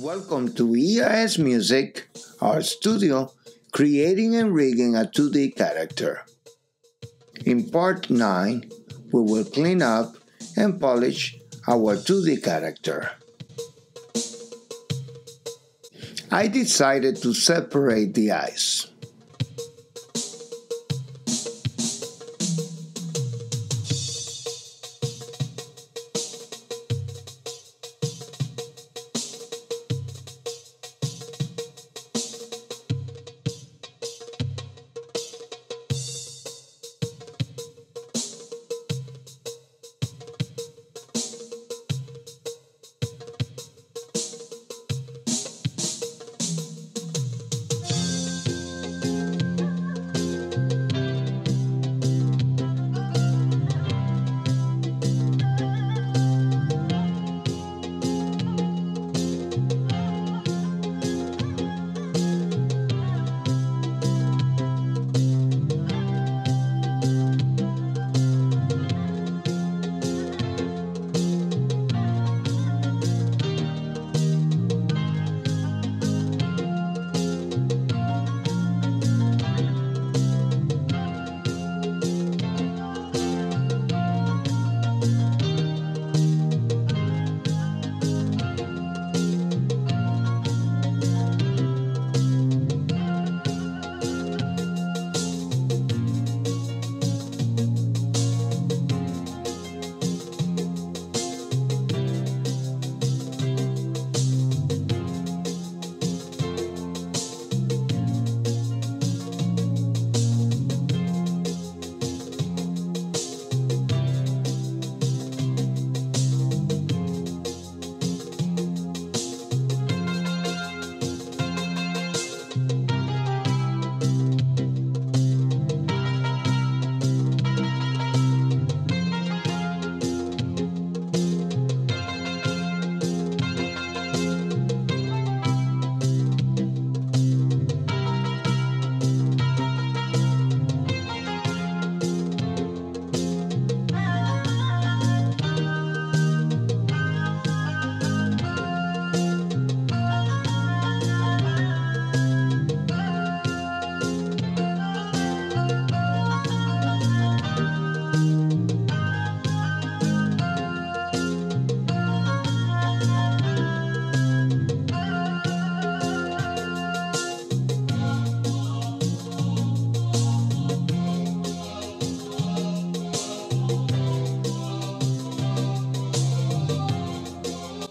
Welcome to EIS Music, our studio, creating and rigging a 2D character. In part 9, we will clean up and polish our 2D character. I decided to separate the eyes.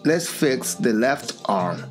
Let's fix the left arm.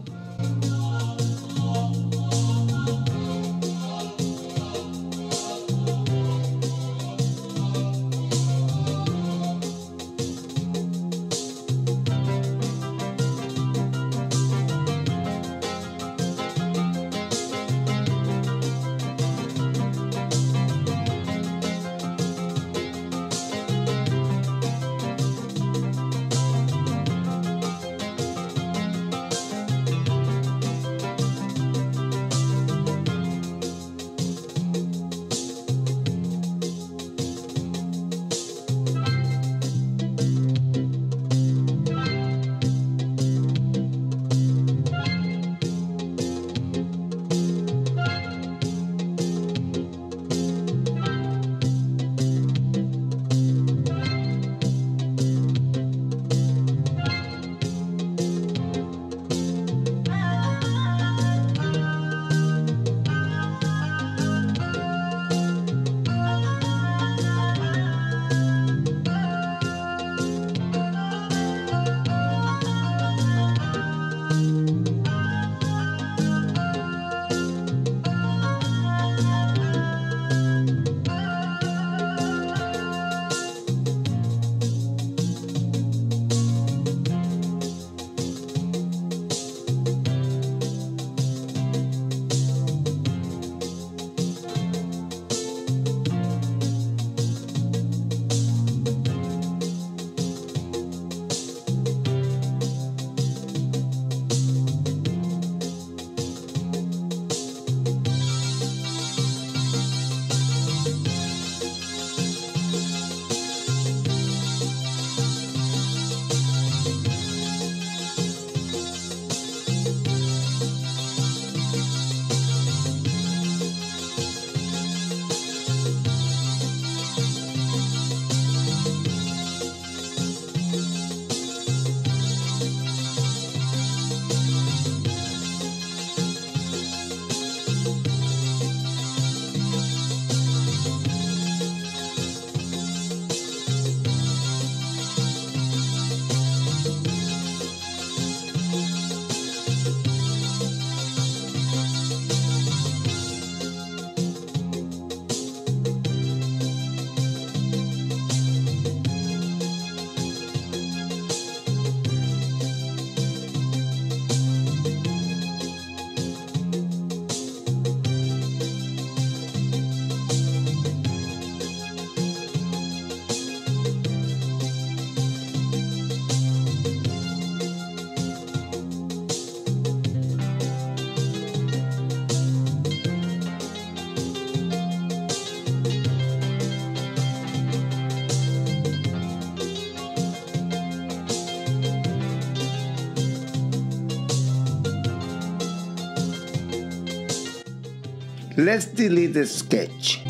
Let's delete the sketch.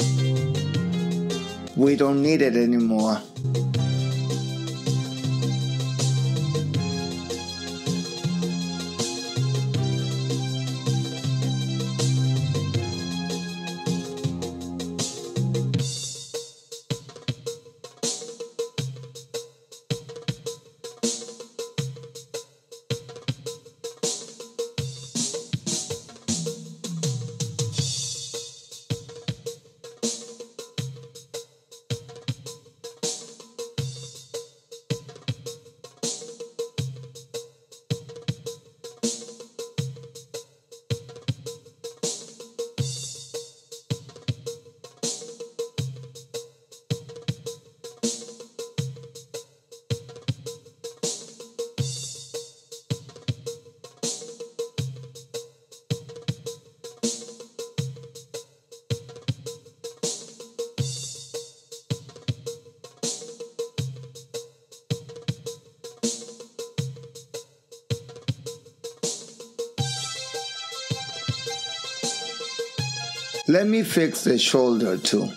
We don't need it anymore. Let me fix the shoulder too.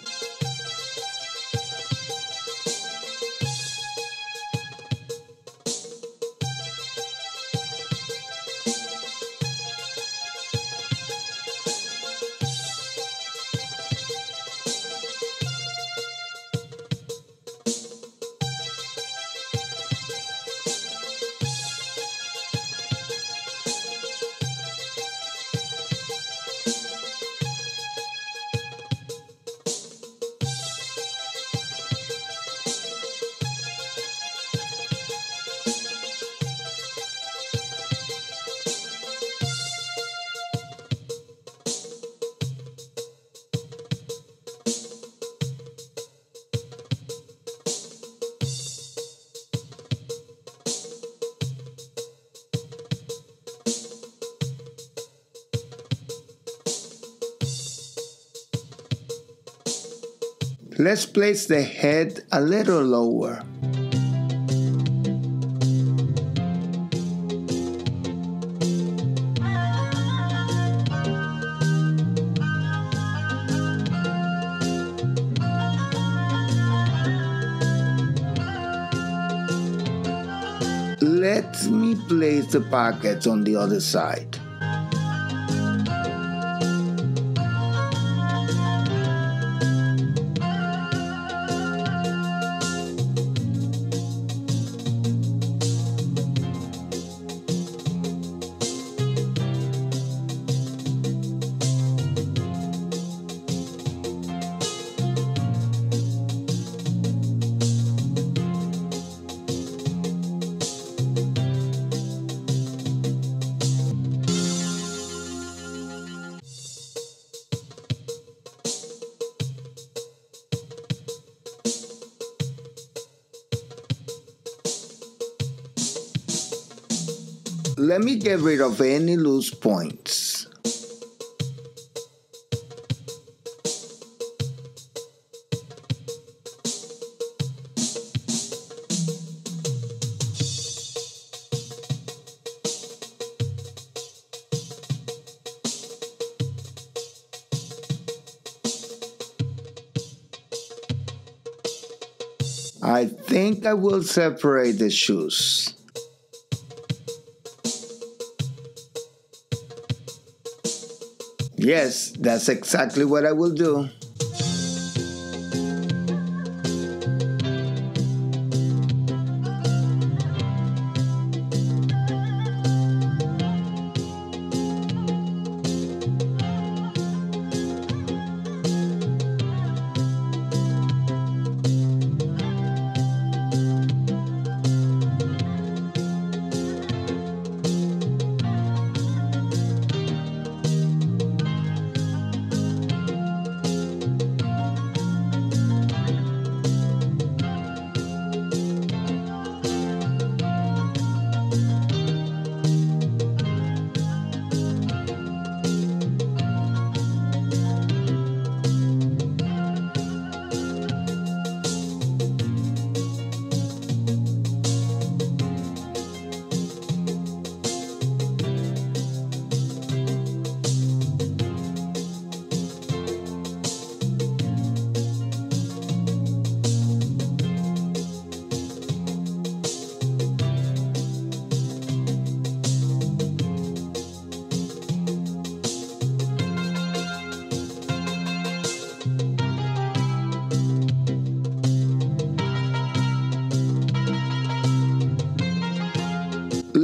Let's place the head a little lower. Let me place the pockets on the other side. Let me get rid of any loose points. I think I will separate the shoes. Yes, that's exactly what I will do.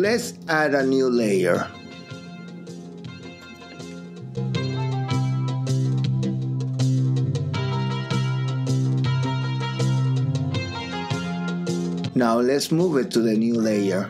let's add a new layer. Now let's move it to the new layer.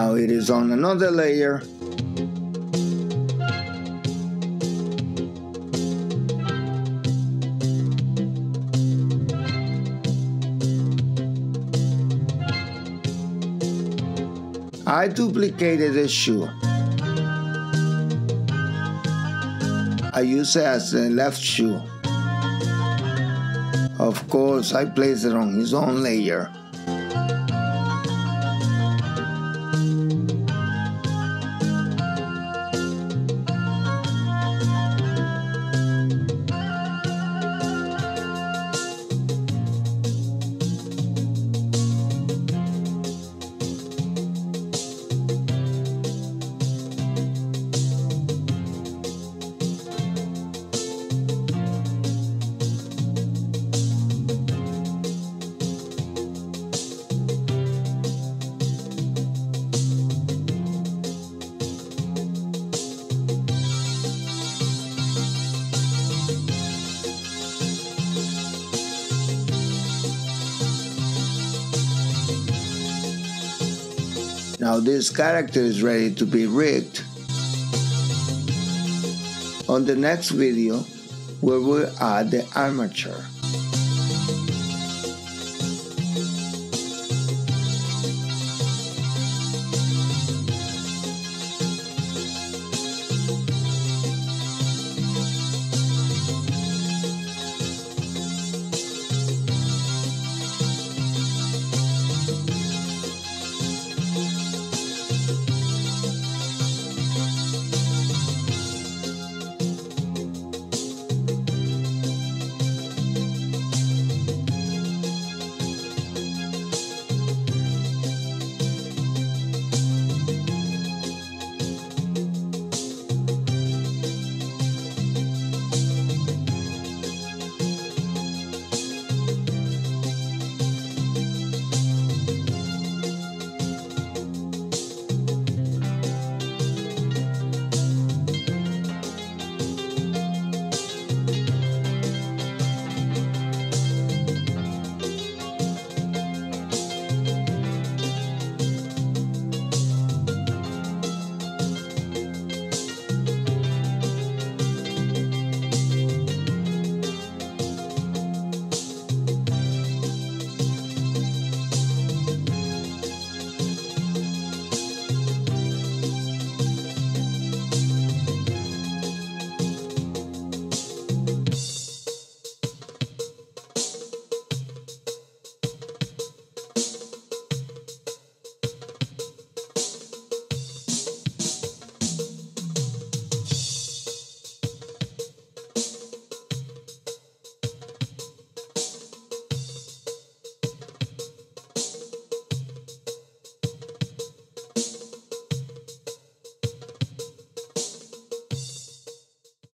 Now it is on another layer. I duplicated the shoe. I use it as the left shoe. Of course, I placed it on his own layer. Now this character is ready to be rigged. On the next video, we will add the armature.